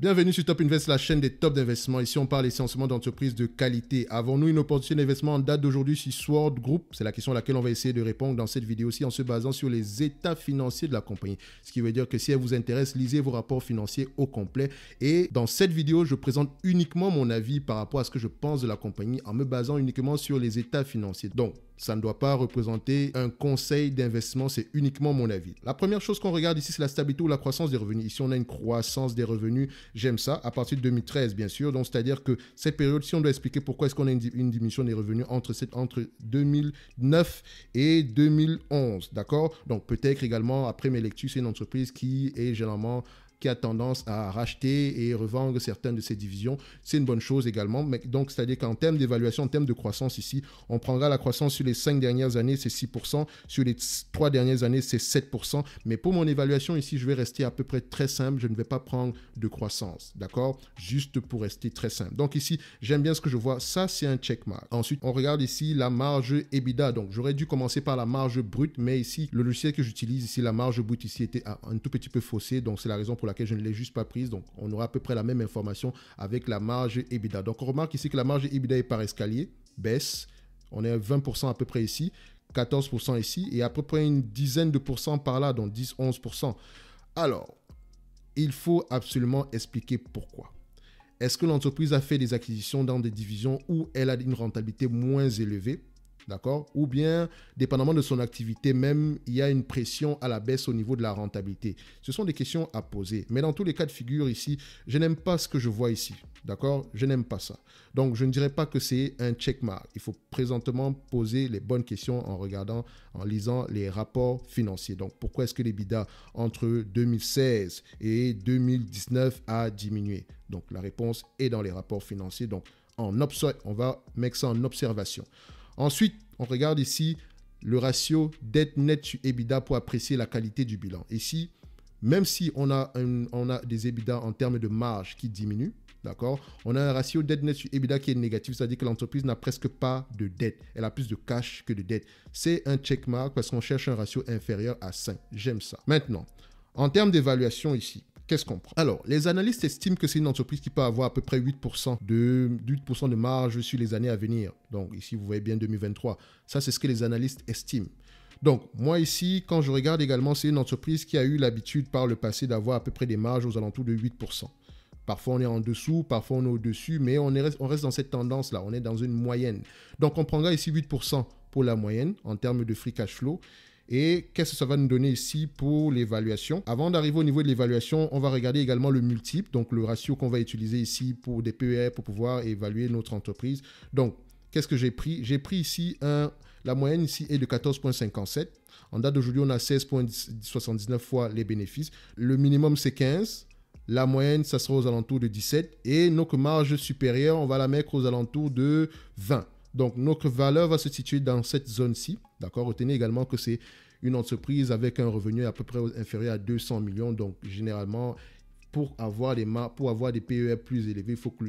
Bienvenue sur Top Invest, la chaîne des tops d'investissement. Ici, on parle essentiellement d'entreprises de qualité. Avons-nous une opportunité d'investissement en date d'aujourd'hui sur Sword Group? C'est la question à laquelle on va essayer de répondre dans cette vidéo-ci en se basant sur les états financiers de la compagnie. Ce qui veut dire que si elle vous intéresse, lisez vos rapports financiers au complet. Et dans cette vidéo, je présente uniquement mon avis par rapport à ce que je pense de la compagnie en me basant uniquement sur les états financiers. Donc, ça ne doit pas représenter un conseil d'investissement, c'est uniquement mon avis. La première chose qu'on regarde ici, c'est la stabilité ou la croissance des revenus. Ici, on a une croissance des revenus, j'aime ça, à partir de 2013, bien sûr. Donc, c'est-à-dire que cette période, si on doit expliquer pourquoi est-ce qu'on a une diminution des revenus entre 2009 et 2011, d'accord? Donc, peut-être également, après mes lectures, c'est une entreprise qui est généralement... qui a tendance à racheter et revendre certaines de ses divisions. C'est une bonne chose également. Mais donc, c'est-à-dire qu'en termes d'évaluation, en termes de croissance ici, on prendra la croissance sur les 5 dernières années, c'est 6%. Sur les 3 dernières années, c'est 7%. Mais pour mon évaluation ici, je vais rester à peu près très simple. Je ne vais pas prendre de croissance, d'accord? Juste pour rester très simple. Donc ici, j'aime bien ce que je vois. Ça, c'est un checkmark. Ensuite, on regarde ici la marge EBITDA. Donc, j'aurais dû commencer par la marge brute, mais ici, le logiciel que j'utilise ici, la marge brute ici était un tout petit peu faussée. Donc, c'est la raison pour laquelle je ne l'ai juste pas prise. Donc, on aura à peu près la même information avec la marge EBITDA. Donc, on remarque ici que la marge EBITDA est par escalier, baisse. On est à 20% à peu près ici, 14% ici et à peu près une dizaine de pourcents par là, donc 10-11%. Alors, il faut absolument expliquer pourquoi. Est-ce que l'entreprise a fait des acquisitions dans des divisions où elle a une rentabilité moins élevée? D'accord? Ou bien, dépendamment de son activité même, il y a une pression à la baisse au niveau de la rentabilité. Ce sont des questions à poser. Mais dans tous les cas de figure ici, je n'aime pas ce que je vois ici. D'accord? Je n'aime pas ça. Donc, je ne dirais pas que c'est un checkmark. Il faut présentement poser les bonnes questions en regardant, en lisant les rapports financiers. Donc, pourquoi est-ce que l'EBITDA entre 2016 et 2019 a diminué? Donc, la réponse est dans les rapports financiers. Donc, on va mettre ça en observation. Ensuite, on regarde ici le ratio dette nette sur EBITDA pour apprécier la qualité du bilan. Ici, même si on a des EBITDA en termes de marge qui diminuent, d'accord, on a un ratio dette nette sur EBITDA qui est négatif, c'est-à-dire que l'entreprise n'a presque pas de dette. Elle a plus de cash que de dette. C'est un checkmark parce qu'on cherche un ratio inférieur à 5. J'aime ça. Maintenant, en termes d'évaluation ici, qu'est-ce qu'on prend? Alors, les analystes estiment que c'est une entreprise qui peut avoir à peu près 8% de marge sur les années à venir. Donc, ici, vous voyez bien 2023. Ça, c'est ce que les analystes estiment. Donc, moi ici, quand je regarde également, c'est une entreprise qui a eu l'habitude par le passé d'avoir à peu près des marges aux alentours de 8%. Parfois, on est en dessous, parfois, on est au-dessus, mais on reste dans cette tendance-là. On est dans une moyenne. Donc, on prendra ici 8% pour la moyenne en termes de free cash flow. Et qu'est-ce que ça va nous donner ici pour l'évaluation? Avant d'arriver au niveau de l'évaluation, on va regarder également le multiple, donc le ratio qu'on va utiliser ici pour des PER pour pouvoir évaluer notre entreprise. Donc, qu'est-ce que j'ai pris? J'ai pris ici la moyenne ici est de 14,57. En date d'aujourd'hui, on a 16,79 fois les bénéfices. Le minimum, c'est 15. La moyenne, ça sera aux alentours de 17. Et notre marge supérieure, on va la mettre aux alentours de 20. Donc, notre valeur va se situer dans cette zone-ci. D'accord? Retenez également que c'est une entreprise avec un revenu à peu près inférieur à 200 millions. Donc, généralement, pour avoir des PER plus élevés, il faut que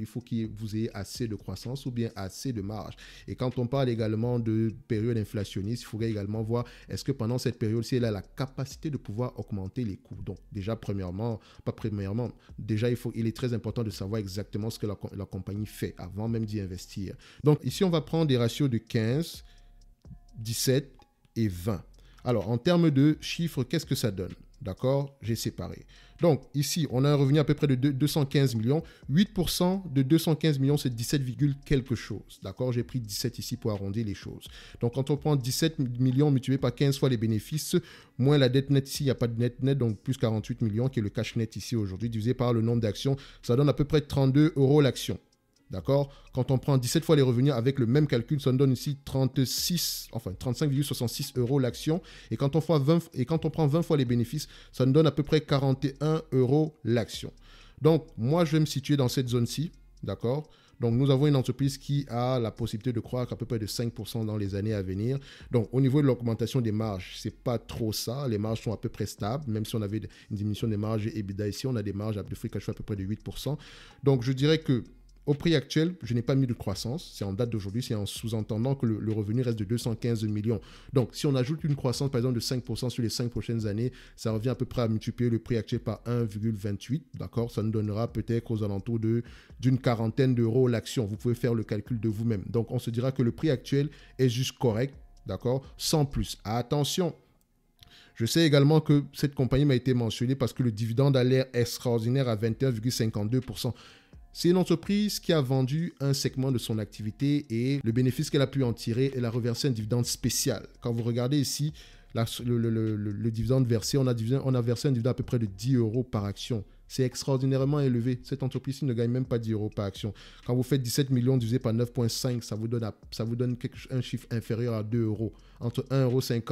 vous ayez assez de croissance ou bien assez de marge. Et quand on parle également de période inflationniste, il faudrait également voir est-ce que pendant cette période-ci, elle a la capacité de pouvoir augmenter les coûts. Donc, déjà, déjà, il est très important de savoir exactement ce que la compagnie fait avant même d'y investir. Donc, ici, on va prendre des ratios de 15, 17 et 20. Alors, en termes de chiffres, qu'est-ce que ça donne? D'accord, j'ai séparé. Donc, ici, on a un revenu à peu près de 215 millions. 8% de 215 millions, c'est 17, quelque chose. D'accord, j'ai pris 17 ici pour arrondir les choses. Donc, quand on prend 17 millions multiplié par 15 fois les bénéfices, moins la dette nette ici, il n'y a pas de net net, donc plus 48 millions, qui est le cash net ici aujourd'hui, divisé par le nombre d'actions. Ça donne à peu près 32 € l'action. D'accord? Quand on prend 17 fois les revenus avec le même calcul, ça nous donne ici 35,66 € l'action. Et quand on prend 20 fois les bénéfices, ça nous donne à peu près 41 € l'action. Donc, moi, je vais me situer dans cette zone-ci. D'accord? Donc, nous avons une entreprise qui a la possibilité de croître à peu près de 5% dans les années à venir. Donc, au niveau de l'augmentation des marges, ce n'est pas trop ça. Les marges sont à peu près stables. Même si on avait une diminution des marges EBITDA ici, on a des marges de free cash flow à peu près de 8%. Donc, je dirais que Au prix actuel, je n'ai pas mis de croissance. C'est en date d'aujourd'hui, c'est en sous-entendant que le revenu reste de 215 millions. Donc, si on ajoute une croissance, par exemple, de 5% sur les 5 prochaines années, ça revient à peu près à multiplier le prix actuel par 1,28. D'accord? Ça nous donnera peut-être aux alentours d'une quarantaine d'euros l'action. Vous pouvez faire le calcul de vous-même. Donc, on se dira que le prix actuel est juste correct. D'accord? Sans plus. Attention! Je sais également que cette compagnie m'a été mentionnée parce que le dividende a l'air extraordinaire à 21,52%. C'est une entreprise qui a vendu un segment de son activité et le bénéfice qu'elle a pu en tirer, elle a reversé un dividende spécial. Quand vous regardez ici le dividende versé, on a versé un dividende à peu près de 10 euros par action. C'est extraordinairement élevé. Cette entreprise ne gagne même pas 10 euros par action. Quand vous faites 17 millions divisé par 9,5, ça vous donne un chiffre inférieur à 2 euros. Entre 1,50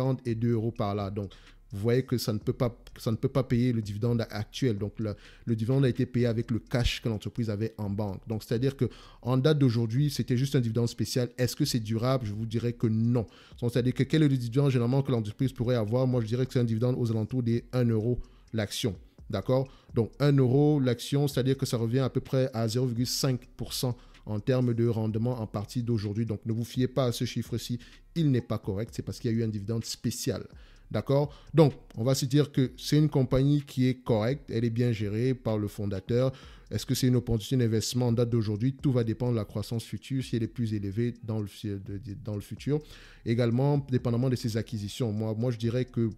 euros et 2 euros par là. Donc, vous voyez que ça ne peut pas payer le dividende actuel. Donc, le dividende a été payé avec le cash que l'entreprise avait en banque. Donc, c'est-à-dire qu'en date d'aujourd'hui, c'était juste un dividende spécial. Est-ce que c'est durable? Je vous dirais que non. C'est-à-dire que quel est le dividende généralement que l'entreprise pourrait avoir? Moi, je dirais que c'est un dividende aux alentours des 1 euro l'action. D'accord? Donc, 1 euro l'action, c'est-à-dire que ça revient à peu près à 0,5% en termes de rendement en partie d'aujourd'hui. Donc, ne vous fiez pas à ce chiffre-ci. Il n'est pas correct. C'est parce qu'il y a eu un dividende spécial. D'accord? Donc, on va se dire que c'est une compagnie qui est correcte, elle est bien gérée par le fondateur. Est-ce que c'est une opportunité d'investissement en date d'aujourd'hui? Tout va dépendre de la croissance future, si elle est plus élevée dans le futur. Également, dépendamment de ses acquisitions. Moi, je dirais que,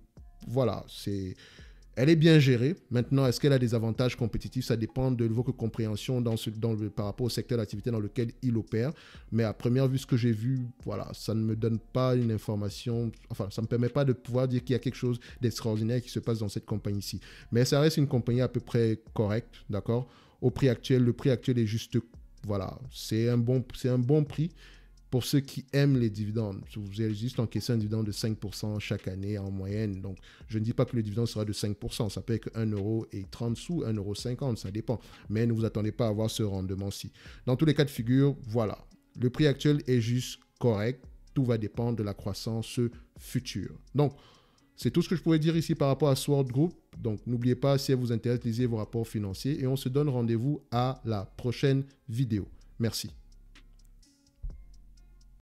voilà, c'est... Elle est bien gérée. Maintenant, est-ce qu'elle a des avantages compétitifs? Ça dépend de votre compréhension par rapport au secteur d'activité dans lequel il opère. Mais à première vue, ce que j'ai vu, voilà, ça ne me donne pas une information. Enfin, ça ne me permet pas de pouvoir dire qu'il y a quelque chose d'extraordinaire qui se passe dans cette compagnie-ci. Mais ça reste une compagnie à peu près correcte, d'accord? Au prix actuel, le prix actuel est juste, voilà, c'est un bon prix. Pour ceux qui aiment les dividendes, vous allez juste encaisser un dividende de 5% chaque année en moyenne. Donc, je ne dis pas que le dividende sera de 5%. Ça peut être 1,30 sous, 1,50, ça dépend. Mais ne vous attendez pas à avoir ce rendement-ci. Dans tous les cas de figure, voilà. Le prix actuel est juste correct. Tout va dépendre de la croissance future. Donc, c'est tout ce que je pouvais dire ici par rapport à Sword Group. Donc, n'oubliez pas, si elle vous intéresse, lisez vos rapports financiers. Et on se donne rendez-vous à la prochaine vidéo. Merci.